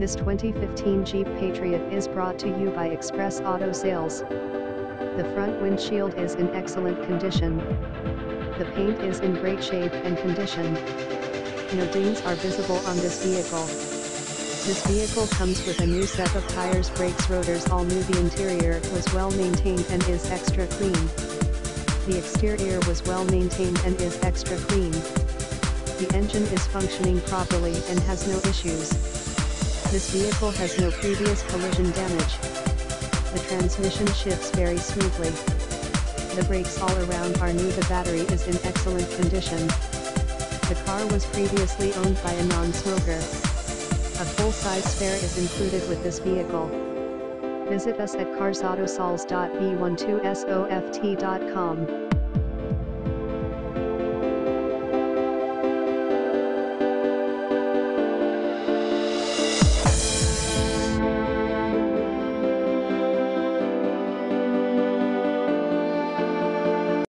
This 2015 Jeep Patriot is brought to you by Express Auto Sales. The front windshield is in excellent condition. The paint is in great shape and condition. No dings are visible on this vehicle. This vehicle comes with a new set of tires, brakes, rotors, all new. The interior was well maintained and is extra clean. The exterior was well maintained and is extra clean. The engine is functioning properly and has no issues. This vehicle has no previous collision damage. The transmission shifts very smoothly. The brakes all around are new. The battery is in excellent condition. The car was previously owned by a non-smoker. A full-size spare is included with this vehicle. Visit us at carsautosales.b12soft.com.